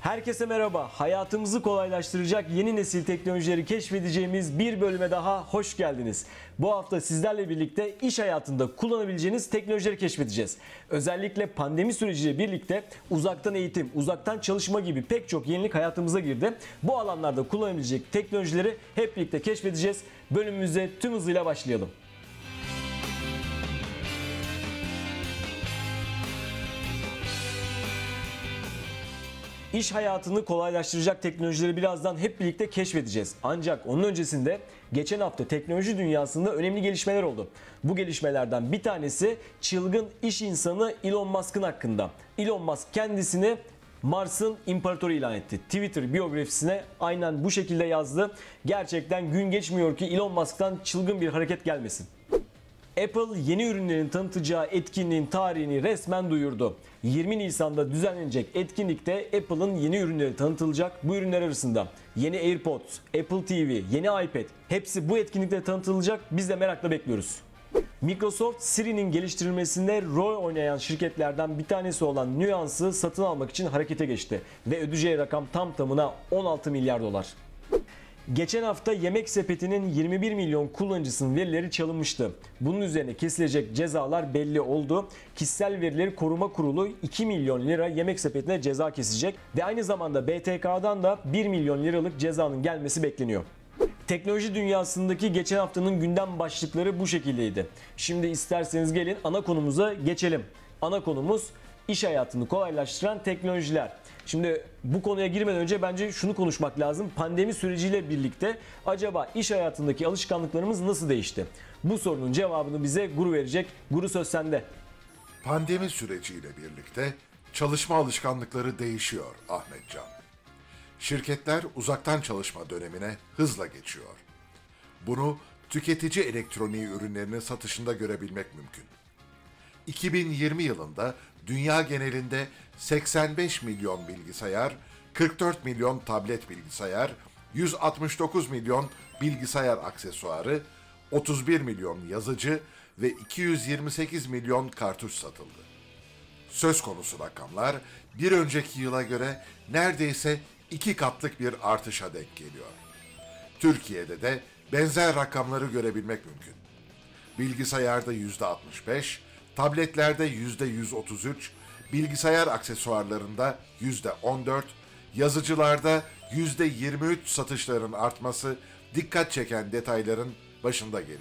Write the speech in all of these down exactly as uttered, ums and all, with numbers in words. Herkese merhaba. Hayatımızı kolaylaştıracak yeni nesil teknolojileri keşfedeceğimiz bir bölüme daha hoş geldiniz. Bu hafta sizlerle birlikte iş hayatında kullanabileceğiniz teknolojileri keşfedeceğiz. Özellikle pandemi süreciyle birlikte uzaktan eğitim, uzaktan çalışma gibi pek çok yenilik hayatımıza girdi. Bu alanlarda kullanabilecek teknolojileri hep birlikte keşfedeceğiz. Bölümümüze tüm hızıyla başlayalım. İş hayatını kolaylaştıracak teknolojileri birazdan hep birlikte keşfedeceğiz. Ancak onun öncesinde geçen hafta teknoloji dünyasında önemli gelişmeler oldu. Bu gelişmelerden bir tanesi çılgın iş insanı Elon Musk'ın hakkında. Elon Musk kendisini Mars'ın imparatoru ilan etti. Twitter biyografisine aynen bu şekilde yazdı. Gerçekten gün geçmiyor ki Elon Musk'tan çılgın bir hareket gelmesin. Apple yeni ürünlerin tanıtacağı etkinliğin tarihini resmen duyurdu. yirmi Nisan'da düzenlenecek etkinlikte Apple'ın yeni ürünleri tanıtılacak. Bu ürünler arasında yeni AirPods, Apple T V, yeni iPad hepsi bu etkinlikte tanıtılacak. Biz de merakla bekliyoruz. Microsoft, Siri'nin geliştirilmesinde rol oynayan şirketlerden bir tanesi olan Nuance'ı satın almak için harekete geçti. Ve ödeyeceği rakam tam tamına on altı milyar dolar. Geçen hafta Yemeksepeti'nin yirmi bir milyon kullanıcısının verileri çalınmıştı. Bunun üzerine kesilecek cezalar belli oldu. Kişisel Verileri Koruma Kurulu iki milyon lira Yemeksepeti'ne ceza kesecek ve aynı zamanda B T K'dan da bir milyon liralık cezanın gelmesi bekleniyor. Teknoloji dünyasındaki geçen haftanın gündem başlıkları bu şekildeydi. Şimdi isterseniz gelin ana konumuza geçelim. Ana konumuz iş hayatını kolaylaştıran teknolojiler. Şimdi bu konuya girmeden önce bence şunu konuşmak lazım. Pandemi süreciyle birlikte acaba iş hayatındaki alışkanlıklarımız nasıl değişti? Bu sorunun cevabını bize Guru verecek. Guru, söz sende. Pandemi süreciyle birlikte çalışma alışkanlıkları değişiyor Ahmetcan. Şirketler uzaktan çalışma dönemine hızla geçiyor. Bunu tüketici elektroniği ürünlerinin satışında görebilmek mümkün. iki bin yirmi yılında dünya genelinde seksen beş milyon bilgisayar, kırk dört milyon tablet bilgisayar, yüz altmış dokuz milyon bilgisayar aksesuarı, otuz bir milyon yazıcı ve iki yüz yirmi sekiz milyon kartuş satıldı. Söz konusu rakamlar bir önceki yıla göre neredeyse iki katlık bir artışa denk geliyor. Türkiye'de de benzer rakamları görebilmek mümkün. Bilgisayarda yüzde altmış beş, tabletlerde yüzde yüz otuz üç, bilgisayar aksesuarlarında yüzde on dört, yazıcılarda yüzde yirmi üç satışların artması dikkat çeken detayların başında geliyor.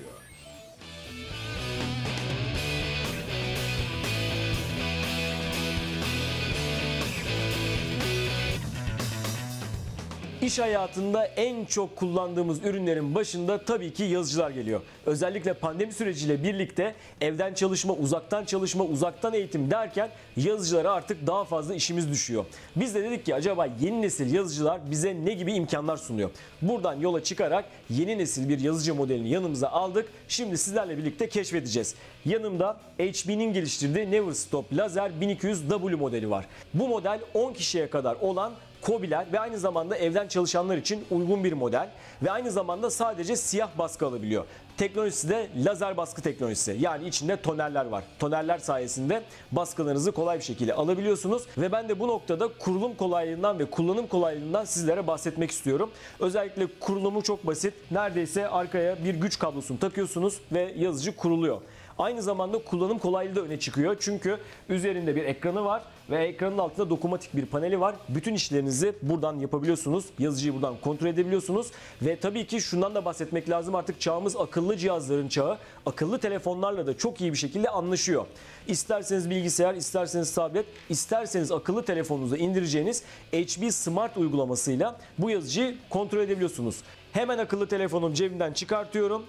İş hayatında en çok kullandığımız ürünlerin başında tabii ki yazıcılar geliyor. Özellikle pandemi süreciyle birlikte evden çalışma, uzaktan çalışma, uzaktan eğitim derken yazıcılara artık daha fazla işimiz düşüyor. Biz de dedik ki acaba yeni nesil yazıcılar bize ne gibi imkanlar sunuyor? Buradan yola çıkarak yeni nesil bir yazıcı modelini yanımıza aldık. Şimdi sizlerle birlikte keşfedeceğiz. Yanımda H P'nin geliştirdiği Neverstop Laser bin iki yüz W modeli var. Bu model on kişiye kadar olan KOBİ'ler ve aynı zamanda evden çalışanlar için uygun bir model ve aynı zamanda sadece siyah baskı alabiliyor. Teknolojisi de lazer baskı teknolojisi, yani içinde tonerler var. Tonerler sayesinde baskılarınızı kolay bir şekilde alabiliyorsunuz ve ben de bu noktada kurulum kolaylığından ve kullanım kolaylığından sizlere bahsetmek istiyorum. Özellikle kurulumu çok basit, neredeyse arkaya bir güç kablosunu takıyorsunuz ve yazıcı kuruluyor. Aynı zamanda kullanım kolaylığı da öne çıkıyor çünkü üzerinde bir ekranı var ve ekranın altında dokunmatik bir paneli var. Bütün işlerinizi buradan yapabiliyorsunuz, yazıcıyı buradan kontrol edebiliyorsunuz ve tabii ki şundan da bahsetmek lazım, artık çağımız akıllı cihazların çağı, akıllı telefonlarla da çok iyi bir şekilde anlaşıyor. İsterseniz bilgisayar, isterseniz tablet, isterseniz akıllı telefonunuza indireceğiniz H P Smart uygulamasıyla bu yazıcıyı kontrol edebiliyorsunuz. Hemen akıllı telefonum cebimden çıkartıyorum.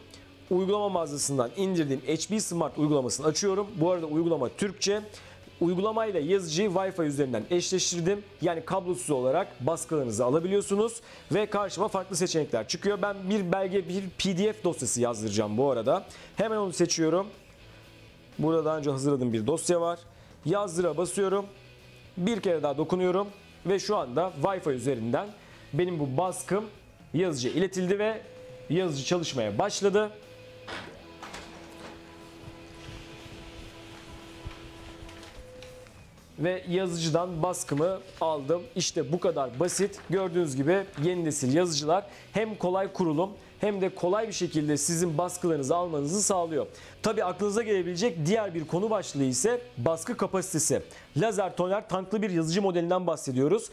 Uygulama mağazasından indirdiğim H P Smart uygulamasını açıyorum. Bu arada uygulama Türkçe. Uygulamayla yazıcıyı Wi-Fi üzerinden eşleştirdim. Yani kablosuz olarak baskılarınızı alabiliyorsunuz ve karşıma farklı seçenekler çıkıyor. Ben bir belge, bir P D F dosyası yazdıracağım bu arada. Hemen onu seçiyorum. Burada daha önce hazırladığım bir dosya var. Yazdıra basıyorum. Bir kere daha dokunuyorum ve şu anda Wi-Fi üzerinden benim bu baskım yazıcıya iletildi ve yazıcı çalışmaya başladı. ve yazıcıdan baskımı aldım. İşte bu kadar basit. Gördüğünüz gibi yeni nesil yazıcılar hem kolay kurulum hem de kolay bir şekilde sizin baskılarınızı almanızı sağlıyor. Tabii aklınıza gelebilecek diğer bir konu başlığı ise baskı kapasitesi. Lazer toner tanklı bir yazıcı modelinden bahsediyoruz.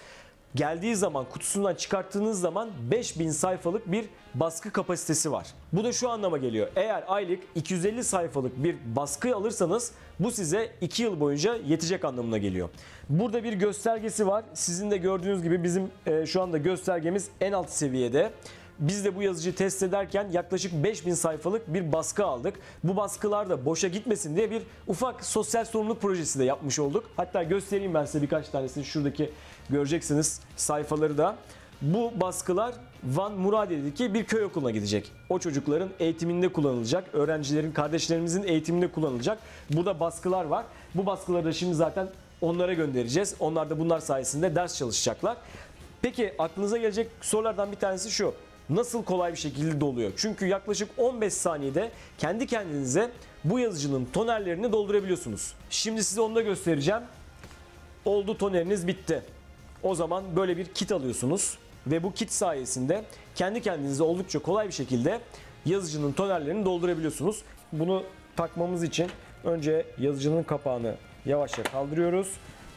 Geldiği zaman, kutusundan çıkarttığınız zaman beş bin sayfalık bir baskı kapasitesi var. Bu da şu anlama geliyor. Eğer aylık iki yüz elli sayfalık bir baskı alırsanız bu size iki yıl boyunca yetecek anlamına geliyor. Burada bir göstergesi var. Sizin de gördüğünüz gibi bizim şu anda göstergemiz en alt seviyede. Biz de bu yazıcıyı test ederken yaklaşık beş bin sayfalık bir baskı aldık. Bu baskılar da boşa gitmesin diye bir ufak sosyal sorumluluk projesi de yapmış olduk. Hatta göstereyim ben size birkaç tanesini. Şuradaki göreceksiniz sayfaları da. Bu baskılar Van Muradiye'deki bir köy okuluna gidecek. O çocukların eğitiminde kullanılacak. Öğrencilerin, kardeşlerimizin eğitiminde kullanılacak. Burada baskılar var. Bu baskıları da şimdi zaten onlara göndereceğiz. Onlar da bunlar sayesinde ders çalışacaklar. Peki aklınıza gelecek sorulardan bir tanesi şu. Nasıl kolay bir şekilde doluyor? Çünkü yaklaşık on beş saniyede kendi kendinize bu yazıcının tonerlerini doldurabiliyorsunuz. Şimdi size onu da göstereceğim. Oldu, toneriniz bitti. O zaman böyle bir kit alıyorsunuz ve bu kit sayesinde kendi kendinize oldukça kolay bir şekilde yazıcının tonerlerini doldurabiliyorsunuz. Bunu takmamız için önce yazıcının kapağını yavaşça kaldırıyoruz.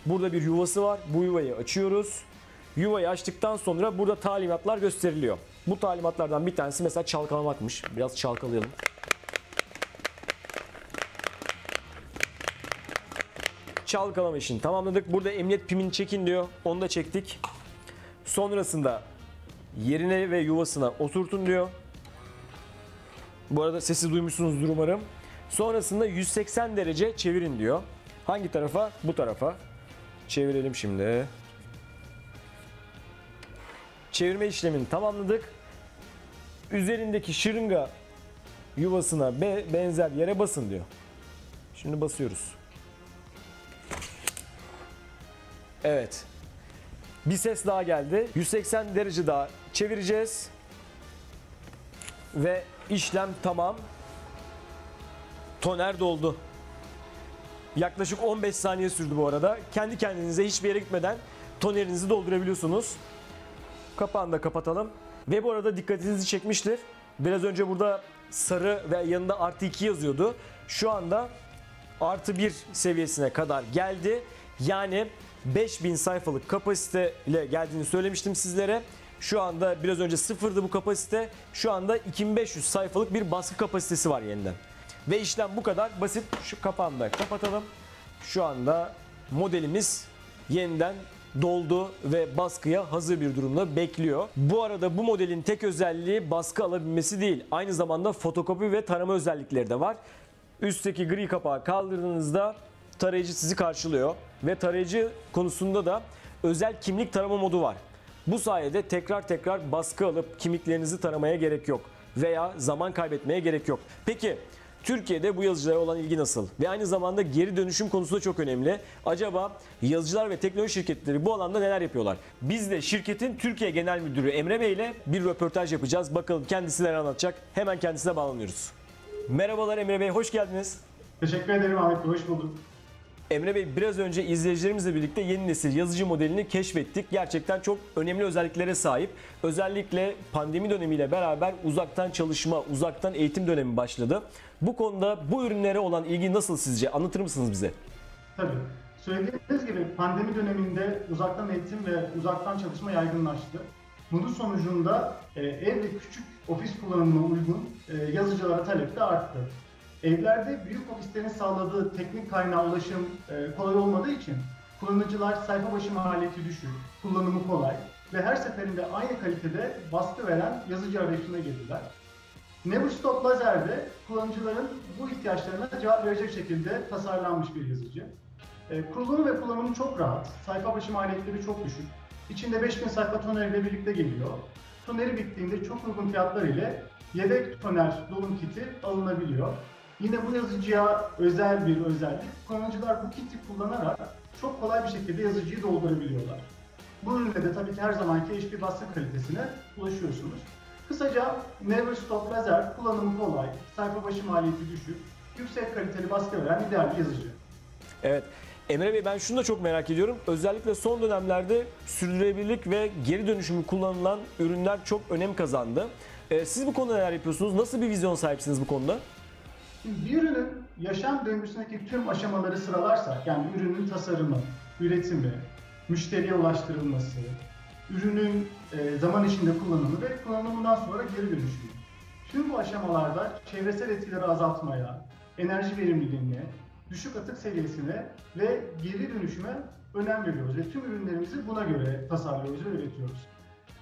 Burada bir yuvası var. Bu yuvayı açıyoruz. Yuvayı açtıktan sonra burada talimatlar gösteriliyor. Bu talimatlardan bir tanesi mesela çalkalamakmış. Biraz çalkalayalım. Çalkalama işini tamamladık. Burada emniyet pimini çekin diyor. Onu da çektik. Sonrasında yerine ve yuvasına oturtun diyor. Bu arada sesi duymuşsunuzdur umarım. Sonrasında yüz seksen derece çevirin diyor. Hangi tarafa? Bu tarafa. Çevirelim şimdi. Çevirme işlemini tamamladık. Üzerindeki şırınga yuvasına be benzer yere basın diyor. Şimdi basıyoruz. Evet. Bir ses daha geldi. yüz seksen derece daha çevireceğiz. Ve işlem tamam. Toner doldu. Yaklaşık on beş saniye sürdü bu arada. Kendi kendinize hiçbir yere gitmeden tonerinizi doldurabiliyorsunuz. Kapağını da kapatalım. Ve bu arada dikkatinizi çekmiştir. Biraz önce burada sarı ve yanında artı iki yazıyordu. Şu anda artı bir seviyesine kadar geldi. Yani beş bin sayfalık kapasite ile geldiğini söylemiştim sizlere. Şu anda biraz önce sıfırdı bu kapasite. Şu anda iki bin beş yüz sayfalık bir baskı kapasitesi var yeniden. Ve işlem bu kadar basit. Şu kapağını da kapatalım. Şu anda modelimiz yeniden doldu ve baskıya hazır bir durumda bekliyor. Bu arada bu modelin tek özelliği baskı alabilmesi değil. Aynı zamanda fotokopi ve tarama özellikleri de var. Üstteki gri kapağı kaldırdığınızda tarayıcı sizi karşılıyor. Ve tarayıcı konusunda da özel kimlik tarama modu var. Bu sayede tekrar tekrar baskı alıp kimliklerinizi taramaya gerek yok. Veya zaman kaybetmeye gerek yok. Peki Türkiye'de bu yazıcılara olan ilgi nasıl? Ve aynı zamanda geri dönüşüm konusu da çok önemli. Acaba yazıcılar ve teknoloji şirketleri bu alanda neler yapıyorlar? Biz de şirketin Türkiye Genel Müdürü Emre Bey ile bir röportaj yapacağız. Bakalım kendisi neler anlatacak. Hemen kendisine bağlanıyoruz. Merhabalar Emre Bey, hoş geldiniz. Teşekkür ederim Ahmet Bey, hoş bulduk. Emre Bey, biraz önce izleyicilerimizle birlikte yeni nesil yazıcı modelini keşfettik. Gerçekten çok önemli özelliklere sahip. Özellikle pandemi dönemiyle beraber uzaktan çalışma, uzaktan eğitim dönemi başladı. Bu konuda bu ürünlere olan ilgi nasıl sizce? Anlatır mısınız bize? Tabii. Söylediğiniz gibi pandemi döneminde uzaktan eğitim ve uzaktan çalışma yaygınlaştı. Bunun sonucunda ev ve küçük ofis kullanımına uygun yazıcılara talep de arttı. Evlerde büyük ofislerin sağladığı teknik kaynağa ulaşım kolay olmadığı için kullanıcılar sayfa başı maliyeti düşük, kullanımı kolay ve her seferinde aynı kalitede baskı veren yazıcı arayışına girdiler. Neverstop LaserJet'de kullanıcıların bu ihtiyaçlarına cevap verecek şekilde tasarlanmış bir yazıcı. Kurulumu ve kullanımı çok rahat, sayfa başı maliyetleri çok düşük, içinde beş bin sayfa toner ile birlikte geliyor. Toneri bittiğinde çok uygun fiyatlar ile yedek toner dolum kiti alınabiliyor. Yine bu yazıcıya özel bir özellik, kullanıcılar bu kiti kullanarak çok kolay bir şekilde yazıcıyı doldurabiliyorlar. Bu ürünle de tabii ki her zamanki H P baskı kalitesine ulaşıyorsunuz. Kısaca Neverstop LaserJet kullanımı kolay, sayfa başı maliyeti düşük, yüksek kaliteli baskı veren ideal bir yazıcı. Evet. Emre Bey, ben şunu da çok merak ediyorum. Özellikle son dönemlerde sürdürülebilirlik ve geri dönüşümü kullanılan ürünler çok önem kazandı. Ee, siz bu konuda neler yapıyorsunuz? Nasıl bir vizyon sahipsiniz bu konuda? Şimdi bir ürünün yaşam döngüsündeki tüm aşamaları sıralarsak, yani ürünün tasarımı, üretimi, müşteriye ulaştırılması, ürünün zaman içinde kullanımı ve kullanımından sonra geri dönüşümü. Tüm bu aşamalarda çevresel etkileri azaltmaya, enerji verimliliğine, düşük atık seviyesine ve geri dönüşüme önem veriyoruz ve tüm ürünlerimizi buna göre tasarlıyoruz ve üretiyoruz.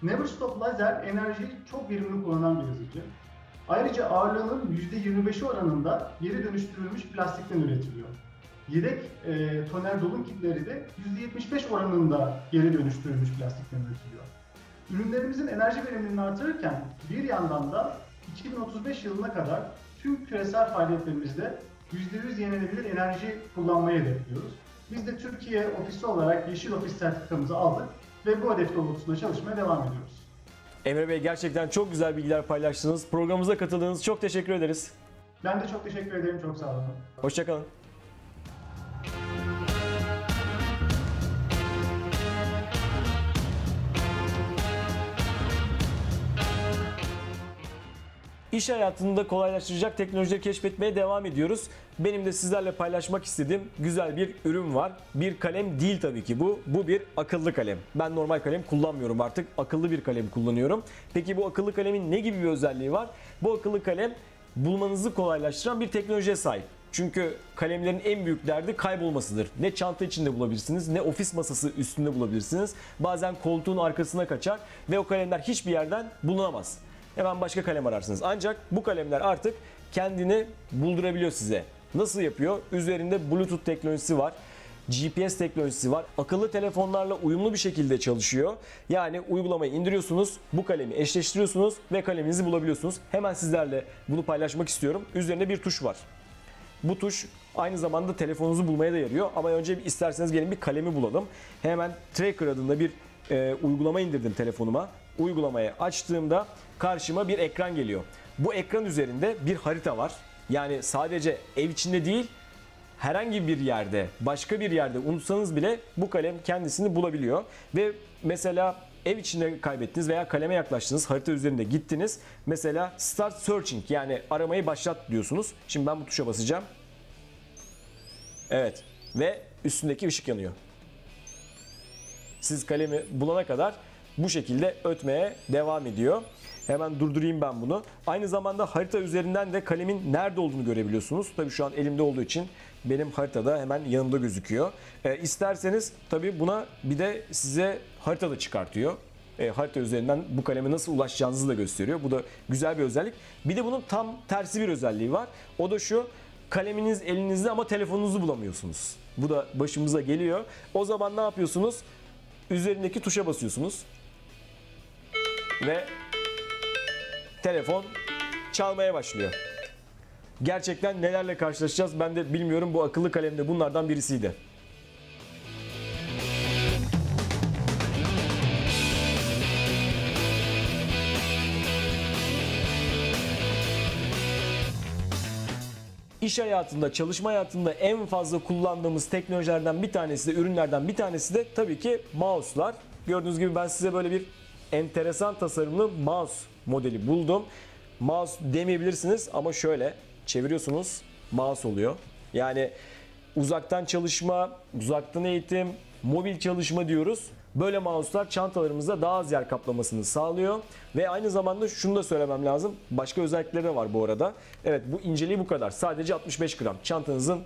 Neverstop Laser enerjiyi çok verimli kullanan bir yazıcı. Ayrıca ağırlığının yüzde yirmi beşi oranında geri dönüştürülmüş plastikten üretiliyor. Yedek e, toner dolum kitleri de yüzde yetmiş beş oranında geri dönüştürülmüş plastikten üretiliyor. Ürünlerimizin enerji verimliliğini artırırken bir yandan da iki bin otuz beş yılına kadar tüm küresel faaliyetlerimizde yüzde yüz yenilebilir enerji kullanmayı hedefliyoruz. Biz de Türkiye ofisi olarak Yeşil Ofis sertifikamızı aldık ve bu hedef doğrultusunda çalışmaya devam ediyoruz. Emre Bey, gerçekten çok güzel bilgiler paylaştınız. Programımıza katıldığınız çok teşekkür ederiz. Ben de çok teşekkür ederim. Çok sağ olun. Hoşça kalın. İş hayatında kolaylaştıracak teknolojileri keşfetmeye devam ediyoruz. Benim de sizlerle paylaşmak istediğim güzel bir ürün var. Bir kalem değil tabii ki bu. Bu bir akıllı kalem. Ben normal kalem kullanmıyorum artık. Akıllı bir kalem kullanıyorum. Peki bu akıllı kalemin ne gibi bir özelliği var? Bu akıllı kalem bulmanızı kolaylaştıran bir teknolojiye sahip. Çünkü kalemlerin en büyük derdi kaybolmasıdır. Ne çanta içinde bulabilirsiniz, ne ofis masası üstünde bulabilirsiniz. Bazen koltuğun arkasına kaçar ve o kalemler hiçbir yerden bulunamaz. Hemen başka kalem ararsınız. Ancak bu kalemler artık kendini buldurabiliyor size. Nasıl yapıyor? Üzerinde Bluetooth teknolojisi var. G P S teknolojisi var. Akıllı telefonlarla uyumlu bir şekilde çalışıyor. Yani uygulamayı indiriyorsunuz, bu kalemi eşleştiriyorsunuz ve kaleminizi bulabiliyorsunuz. Hemen sizlerle bunu paylaşmak istiyorum. Üzerinde bir tuş var. Bu tuş aynı zamanda telefonunuzu bulmaya da yarıyor. Ama önce isterseniz gelin bir kalemi bulalım. Hemen Tracker adında bir e, uygulama indirdim telefonuma. Uygulamayı açtığımda karşıma bir ekran geliyor. Bu ekran üzerinde bir harita var. Yani sadece ev içinde değil, herhangi bir yerde, başka bir yerde unutsanız bile bu kalem kendisini bulabiliyor. Ve mesela ev içinde kaybettiniz veya kaleme yaklaştınız, harita üzerinde gittiniz. Mesela Start Searching, yani aramayı başlat diyorsunuz. Şimdi ben bu tuşa basacağım. Evet ve üstündeki ışık yanıyor. Siz kalemi bulana kadar bu şekilde ötmeye devam ediyor. Hemen durdurayım ben bunu. Aynı zamanda harita üzerinden de kalemin nerede olduğunu görebiliyorsunuz. Tabii şu an elimde olduğu için benim haritada hemen yanımda gözüküyor. E, isterseniz tabii buna bir de size harita da çıkartıyor. E, harita üzerinden bu kaleme nasıl ulaşacağınızı da gösteriyor. Bu da güzel bir özellik. Bir de bunun tam tersi bir özelliği var. O da şu: kaleminiz elinizde ama telefonunuzu bulamıyorsunuz. Bu da başımıza geliyor. O zaman ne yapıyorsunuz? Üzerindeki tuşa basıyorsunuz. Ve telefon çalmaya başlıyor. Gerçekten nelerle karşılaşacağız ben de bilmiyorum. Bu akıllı kalem de bunlardan birisiydi. İş hayatında, çalışma hayatında en fazla kullandığımız teknolojilerden bir tanesi de, ürünlerden bir tanesi de tabii ki mouse'lar. Gördüğünüz gibi ben size böyle bir enteresan tasarımlı mouse modeli buldum. Mouse demeyebilirsiniz ama şöyle çeviriyorsunuz, mouse oluyor. Yani uzaktan çalışma, uzaktan eğitim, mobil çalışma diyoruz. Böyle mouse'lar çantalarımızda daha az yer kaplamasını sağlıyor. Ve aynı zamanda şunu da söylemem lazım. Başka özellikleri de var bu arada. Evet, bu inceliği bu kadar. Sadece altmış beş gram. Çantanızın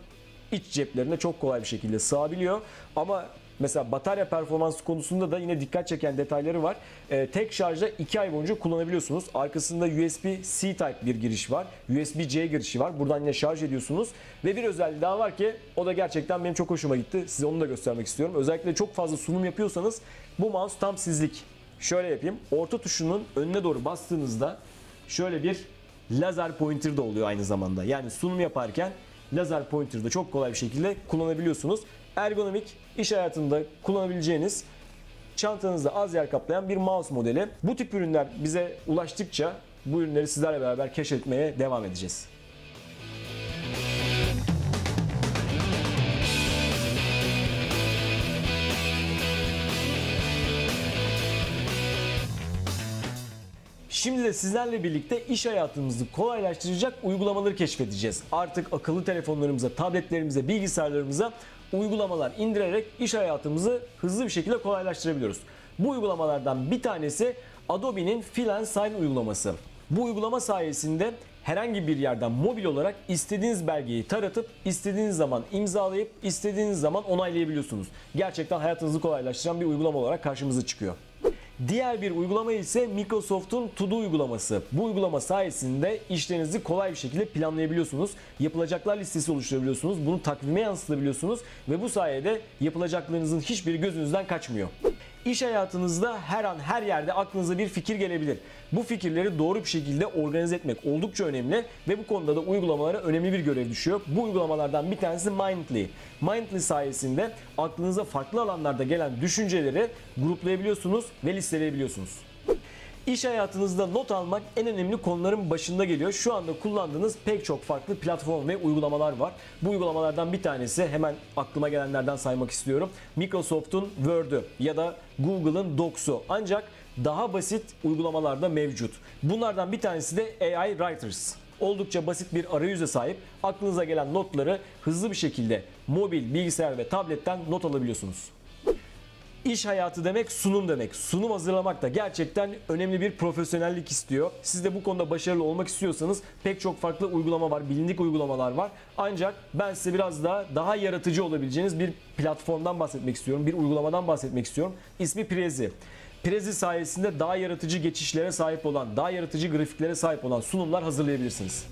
iç ceplerine çok kolay bir şekilde sığabiliyor. Ama mesela batarya performansı konusunda da yine dikkat çeken detayları var. Ee, tek şarjda iki ay boyunca kullanabiliyorsunuz. Arkasında U S B C Type bir giriş var. U S B C girişi var. Buradan yine şarj ediyorsunuz. Ve bir özelliği daha var ki o da gerçekten benim çok hoşuma gitti. Size onu da göstermek istiyorum. Özellikle çok fazla sunum yapıyorsanız bu mouse tam sizlik. Şöyle yapayım. Orta tuşunun önüne doğru bastığınızda şöyle bir lazer pointer de oluyor aynı zamanda. Yani sunum yaparken lazer pointer'ı da çok kolay bir şekilde kullanabiliyorsunuz. Ergonomik, iş hayatında kullanabileceğiniz, çantanızda az yer kaplayan bir mouse modeli. Bu tip ürünler bize ulaştıkça bu ürünleri sizlerle beraber keşfetmeye devam edeceğiz. Şimdi de sizlerle birlikte iş hayatımızı kolaylaştıracak uygulamaları keşfedeceğiz. Artık akıllı telefonlarımıza, tabletlerimize, bilgisayarlarımıza uygulamalar indirerek iş hayatımızı hızlı bir şekilde kolaylaştırabiliyoruz. Bu uygulamalardan bir tanesi Adobe'nin Fill and Sign uygulaması. Bu uygulama sayesinde herhangi bir yerden mobil olarak istediğiniz belgeyi taratıp, istediğiniz zaman imzalayıp, istediğiniz zaman onaylayabiliyorsunuz. Gerçekten hayatınızı kolaylaştıran bir uygulama olarak karşımıza çıkıyor. Diğer bir uygulama ise Microsoft'un ToDo uygulaması. Bu uygulama sayesinde işlerinizi kolay bir şekilde planlayabiliyorsunuz. Yapılacaklar listesi oluşturabiliyorsunuz. Bunu takvime yansıtabiliyorsunuz ve bu sayede yapılacaklarınızın hiçbiri gözünüzden kaçmıyor. İş hayatınızda her an her yerde aklınıza bir fikir gelebilir. Bu fikirleri doğru bir şekilde organize etmek oldukça önemli ve bu konuda da uygulamalara önemli bir görev düşüyor. Bu uygulamalardan bir tanesi Mindly. Mindly sayesinde aklınıza farklı alanlarda gelen düşünceleri gruplayabiliyorsunuz ve listeleyebiliyorsunuz. İş hayatınızda not almak en önemli konuların başında geliyor. Şu anda kullandığınız pek çok farklı platform ve uygulamalar var. Bu uygulamalardan bir tanesi, hemen aklıma gelenlerden saymak istiyorum. Microsoft'un Word'ü ya da Google'ın Docs'u. Ancak daha basit uygulamalarda mevcut. Bunlardan bir tanesi de A I Writers. Oldukça basit bir arayüze sahip. Aklınıza gelen notları hızlı bir şekilde mobil, bilgisayar ve tabletten not alabiliyorsunuz. İş hayatı demek sunum demek. Sunum hazırlamak da gerçekten önemli bir profesyonellik istiyor. Siz de bu konuda başarılı olmak istiyorsanız pek çok farklı uygulama var, bilindik uygulamalar var. Ancak ben size biraz daha daha yaratıcı olabileceğiniz bir platformdan bahsetmek istiyorum, bir uygulamadan bahsetmek istiyorum. İsmi Prezi. Prezi sayesinde daha yaratıcı geçişlere sahip olan, daha yaratıcı grafiklere sahip olan sunumlar hazırlayabilirsiniz.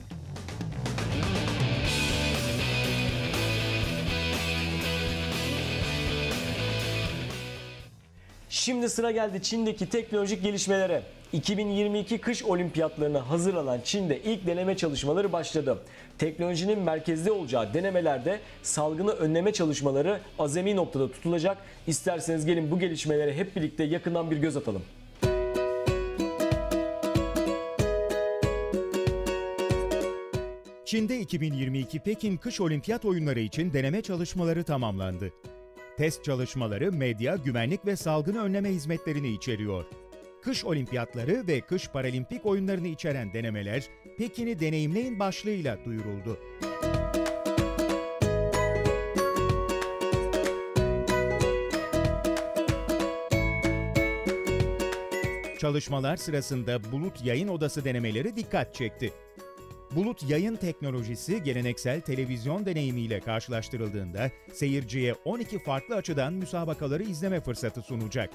Şimdi sıra geldi Çin'deki teknolojik gelişmelere. iki bin yirmi iki Kış Olimpiyatlarına hazırlanan Çin'de ilk deneme çalışmaları başladı. Teknolojinin merkezde olacağı denemelerde salgını önleme çalışmaları azami noktada tutulacak. İsterseniz gelin bu gelişmelere hep birlikte yakından bir göz atalım. Çin'de iki bin yirmi iki Pekin Kış Olimpiyat Oyunları için deneme çalışmaları tamamlandı. Test çalışmaları medya, güvenlik ve salgını önleme hizmetlerini içeriyor. Kış olimpiyatları ve kış paralimpik oyunlarını içeren denemeler, Pekin'i deneyimleyin başlığıyla duyuruldu. Çalışmalar sırasında bulut yayın odası denemeleri dikkat çekti. Bulut yayın teknolojisi geleneksel televizyon deneyimiyle karşılaştırıldığında seyirciye on iki farklı açıdan müsabakaları izleme fırsatı sunacak.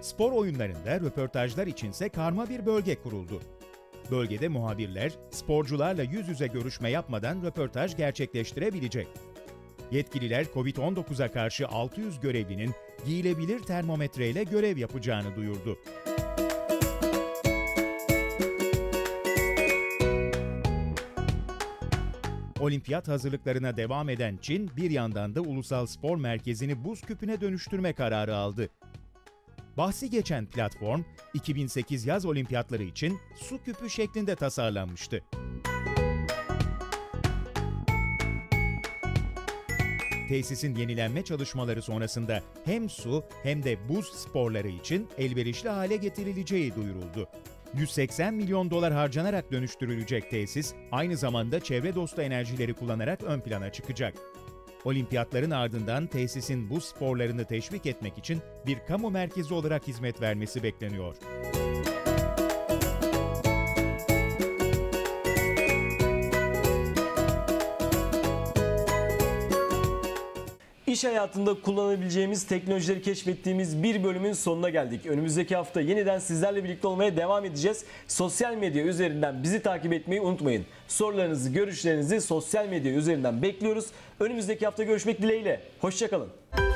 Spor oyunlarında röportajlar içinse karma bir bölge kuruldu. Bölgede muhabirler sporcularla yüz yüze görüşme yapmadan röportaj gerçekleştirebilecek. Yetkililer Covid on dokuza karşı altı yüz görevlinin giyilebilir termometreyle görev yapacağını duyurdu. Olimpiyat hazırlıklarına devam eden Çin, bir yandan da ulusal spor merkezini buz küpüne dönüştürme kararı aldı. Bahsi geçen platform, iki bin sekiz yaz olimpiyatları için su küpü şeklinde tasarlanmıştı. Tesisin yenilenme çalışmaları sonrasında hem su hem de buz sporları için elverişli hale getirileceği duyuruldu. yüz seksen milyon dolar harcanarak dönüştürülecek tesis, aynı zamanda çevre dostu enerjileri kullanarak ön plana çıkacak. Olimpiyatların ardından tesisin buz sporlarını teşvik etmek için bir kamu merkezi olarak hizmet vermesi bekleniyor. İş hayatında kullanabileceğimiz teknolojileri keşfettiğimiz bir bölümün sonuna geldik. Önümüzdeki hafta yeniden sizlerle birlikte olmaya devam edeceğiz. Sosyal medya üzerinden bizi takip etmeyi unutmayın. Sorularınızı, görüşlerinizi sosyal medya üzerinden bekliyoruz. Önümüzdeki hafta görüşmek dileğiyle. Hoşça kalın.